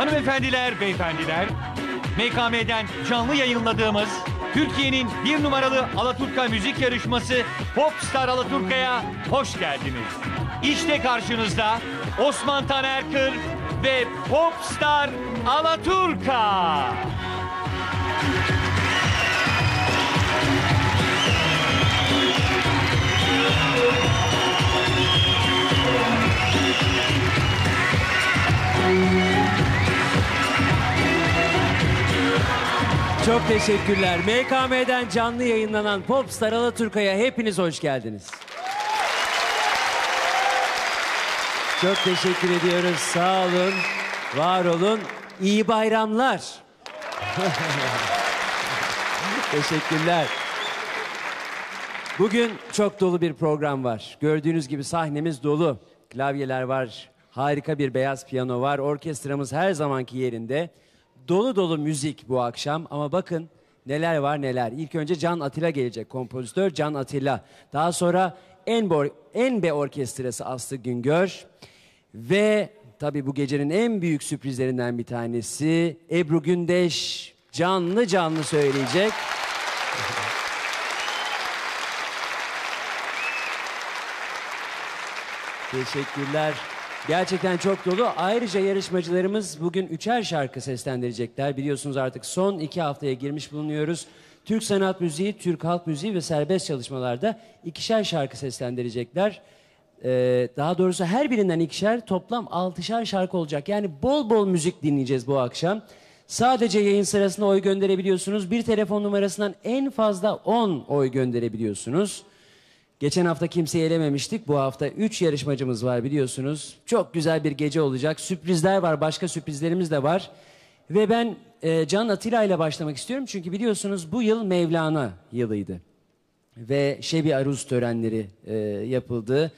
Hanımefendiler, beyefendiler, MKM'den canlı yayınladığımız Türkiye'nin bir numaralı Alaturka müzik yarışması Popstar Alaturka'ya hoş geldiniz. İşte karşınızda Osmantan Erkır ve Popstar Alaturka. Çok teşekkürler. MKM'den canlı yayınlanan Popstar Alaturka'ya hepiniz hoş geldiniz. Çok teşekkür ediyoruz. Sağ olun, var olun. İyi bayramlar. Teşekkürler. Bugün çok dolu bir program var. Gördüğünüz gibi sahnemiz dolu. Klavyeler var, harika bir beyaz piyano var. Orkestramız her zamanki yerinde. Dolu dolu müzik bu akşam ama bakın neler var neler. İlk önce Can Atilla gelecek, kompozitör Can Atilla. Daha sonra Enbe Orkestrası Aslı Güngör ve tabii bu gecenin en büyük sürprizlerinden bir tanesi Ebru Gündeş canlı canlı söyleyecek. Teşekkürler. Gerçekten çok dolu. Ayrıca yarışmacılarımız bugün 3'er şarkı seslendirecekler. Biliyorsunuz artık son 2 haftaya girmiş bulunuyoruz. Türk sanat müziği, Türk halk müziği ve serbest çalışmalarda 2'şer şarkı seslendirecekler. Daha doğrusu her birinden 2'şer, toplam 6'şer şarkı olacak. Yani bol bol müzik dinleyeceğiz bu akşam. Sadece yayın sırasında oy gönderebiliyorsunuz. Bir telefon numarasından en fazla 10 oy gönderebiliyorsunuz. Geçen hafta kimseyi elememiştik. Bu hafta 3 yarışmacımız var biliyorsunuz. Çok güzel bir gece olacak. Sürprizler var. Başka sürprizlerimiz de var. Ve ben Can Atilla ile başlamak istiyorum. Çünkü biliyorsunuz bu yıl Mevlana yılıydı. Ve Şebi Aruz törenleri yapıldı.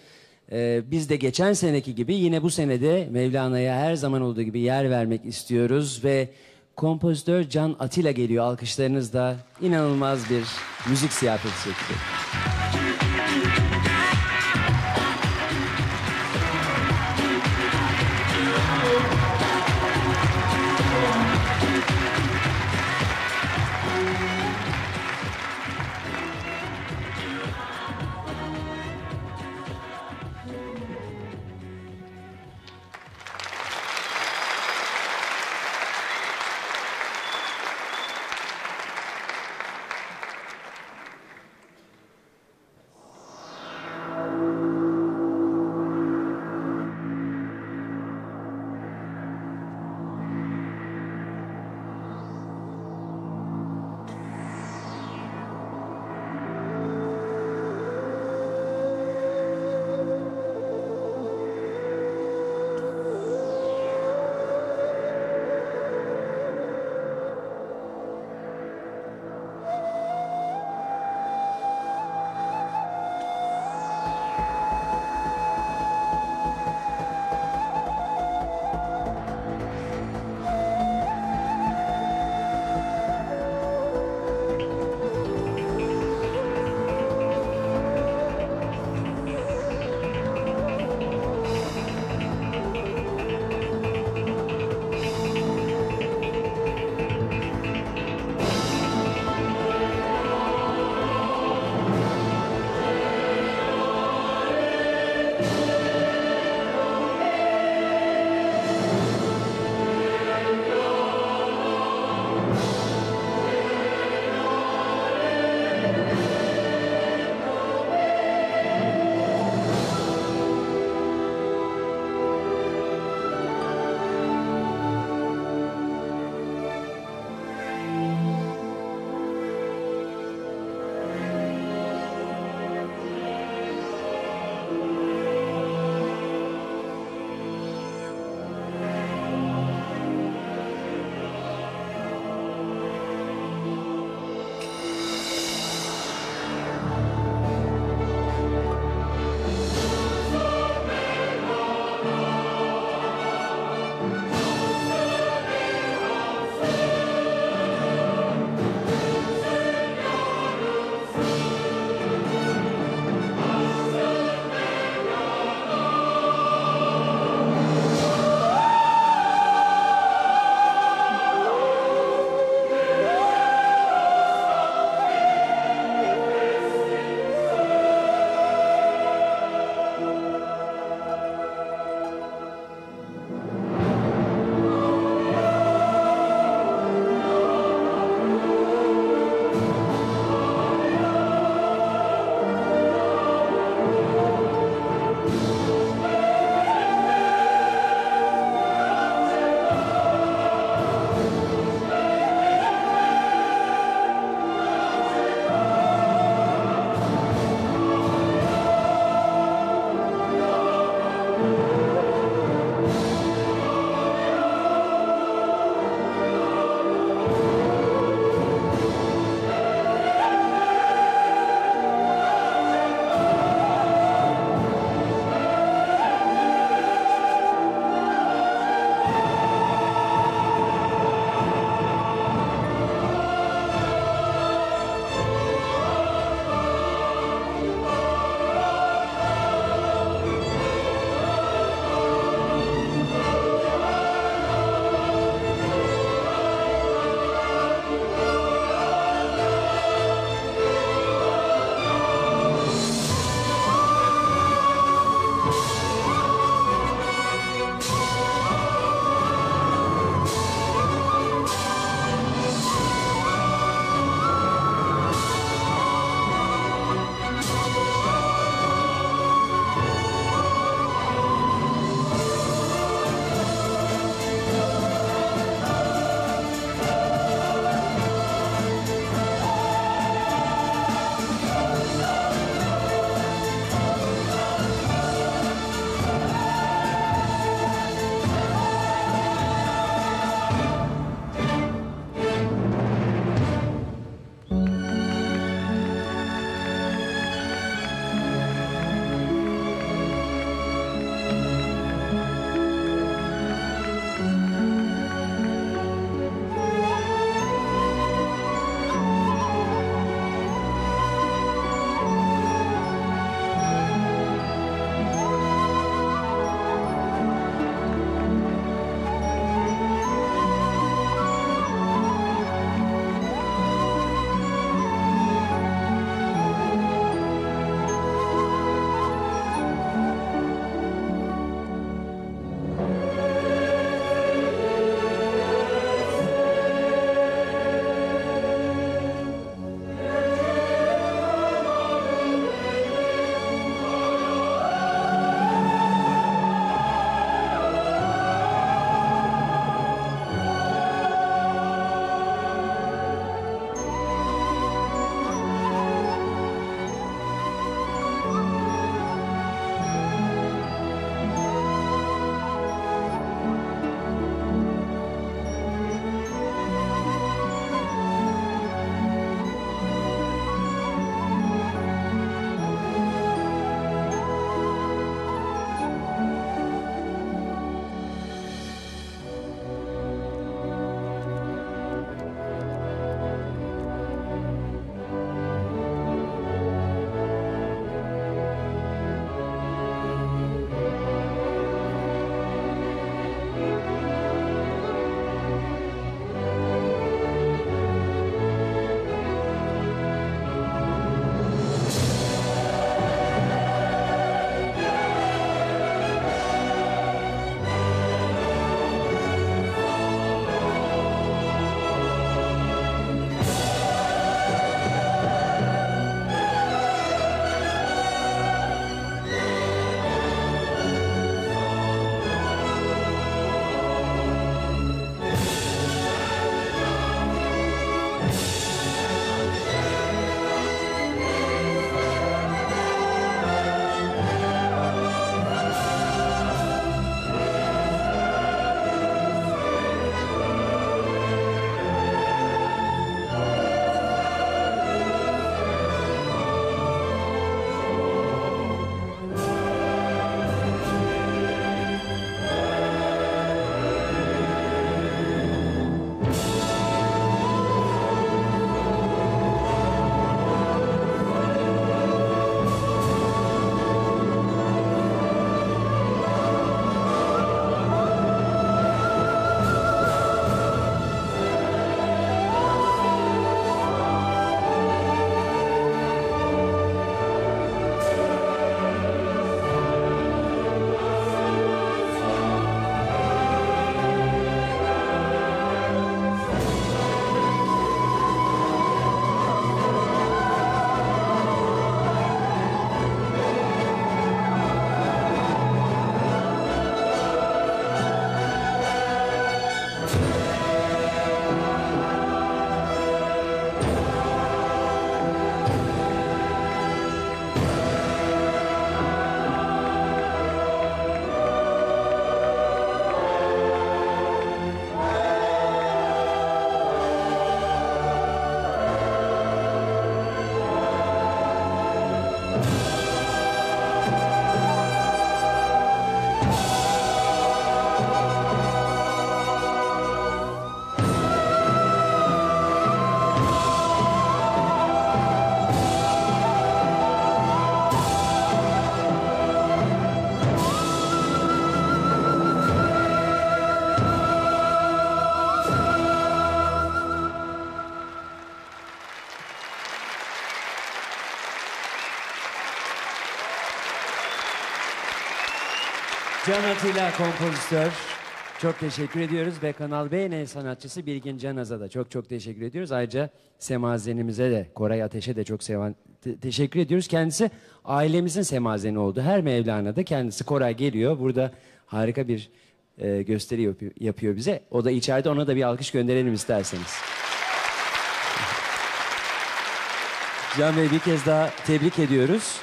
Biz de geçen seneki gibi yine bu senede Mevlana'ya her zaman olduğu gibi yer vermek istiyoruz. Ve kompozitör Can Atilla geliyor. Alkışlarınızla inanılmaz bir müzik ziyafeti çekecek. Can Atilla kompozitör. Çok teşekkür ediyoruz ve Kanal B'nin sanatçısı Bilgin Canaz'a da çok teşekkür ediyoruz. Ayrıca Semazenimize de, Koray Ateş'e de çok teşekkür ediyoruz. Kendisi ailemizin semazeni oldu. Her Mevlana'da kendisi Koray geliyor. Burada harika bir gösteri yapıyor bize. O da içeride, ona da bir alkış gönderelim isterseniz. Can Bey, bir kez daha tebrik ediyoruz.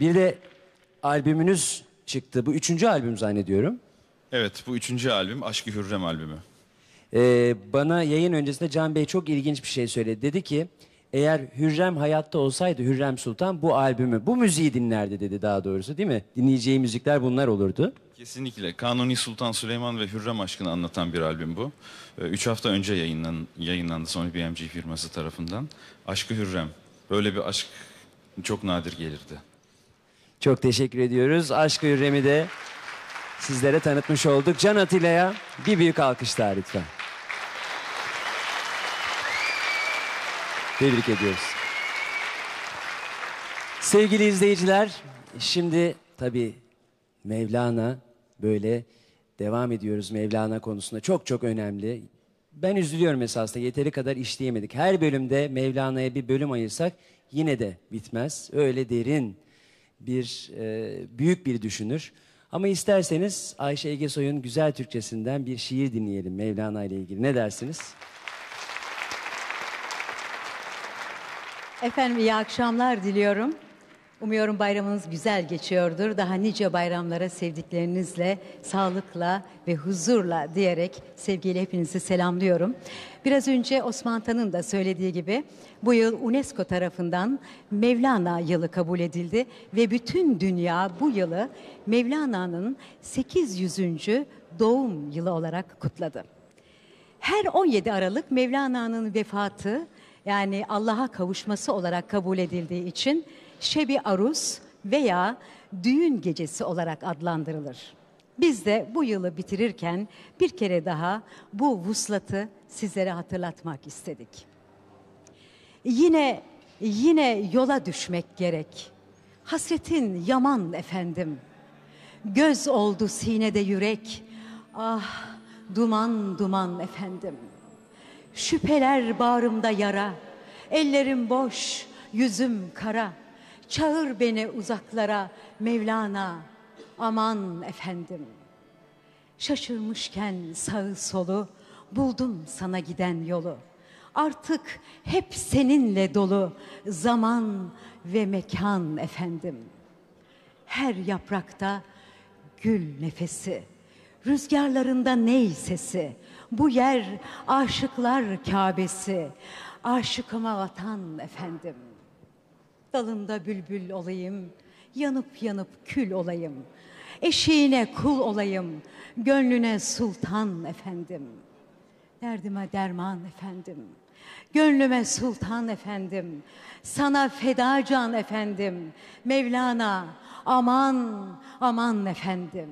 Bir de albümünüz çıktı. Bu 3. albüm zannediyorum. Evet, bu 3. albüm, Aşkı Hürrem albümü. Bana yayın öncesinde Can Bey çok ilginç bir şey söyledi. Dedi ki, eğer Hürrem hayatta olsaydı, Hürrem Sultan bu albümü, bu müziği dinlerdi dedi daha doğrusu, değil mi? Dinleyeceği müzikler bunlar olurdu. Kesinlikle. Kanuni Sultan Süleyman ve Hürrem aşkını anlatan bir albüm bu. 3 hafta önce yayınlandı Sony BMC firması tarafından. Aşkı Hürrem. Böyle bir aşk çok nadir gelirdi. Çok teşekkür ediyoruz. Aşkı Hürrem'i de sizlere tanıtmış olduk. Can Atilla'ya bir büyük alkışlar lütfen. Tebrik ediyoruz. Sevgili izleyiciler, şimdi tabii Mevlana, böyle devam ediyoruz Mevlana konusunda. Çok önemli. Ben üzülüyorum esasında, yeteri kadar işleyemedik. Her bölümde Mevlana'ya bir bölüm ayırsak yine de bitmez. Öyle derin bir, büyük bir düşünür. Ama isterseniz Ayşe Egesoy'un güzel Türkçesinden bir şiir dinleyelim Mevlana ile ilgili. Ne dersiniz? Efendim, iyi akşamlar diliyorum. Umuyorum bayramınız güzel geçiyordur. Daha nice bayramlara sevdiklerinizle, sağlıkla ve huzurla diyerek sevgiyle hepinizi selamlıyorum. Biraz önce Osmantan'ın da söylediği gibi bu yıl UNESCO tarafından Mevlana yılı kabul edildi ve bütün dünya bu yılı Mevlana'nın 800. doğum yılı olarak kutladı. Her 17 Aralık Mevlana'nın vefatı, yani Allah'a kavuşması olarak kabul edildiği için Şebi Aruz veya düğün gecesi olarak adlandırılır. Biz de bu yılı bitirirken bir kere daha bu vuslatı sizlere hatırlatmak istedik. Yine yola düşmek gerek. Hasretin yaman efendim. Göz oldu sinede yürek. Ah, duman duman efendim. Şüpheler bağrımda yara. Ellerim boş, yüzüm kara. Çağır beni uzaklara Mevlana, aman efendim. Şaşırmışken sağı solu, buldum sana giden yolu. Artık hep seninle dolu zaman ve mekan efendim. Her yaprakta gül nefesi, rüzgarlarında ney sesi. Bu yer aşıklar Kâbesi, aşıkıma vatan efendim. Dalında bülbül olayım, yanıp yanıp kül olayım. Eşiğine kul olayım, gönlüne sultan efendim. Derdime derman efendim, gönlüme sultan efendim. Sana feda can efendim, Mevlana aman aman efendim.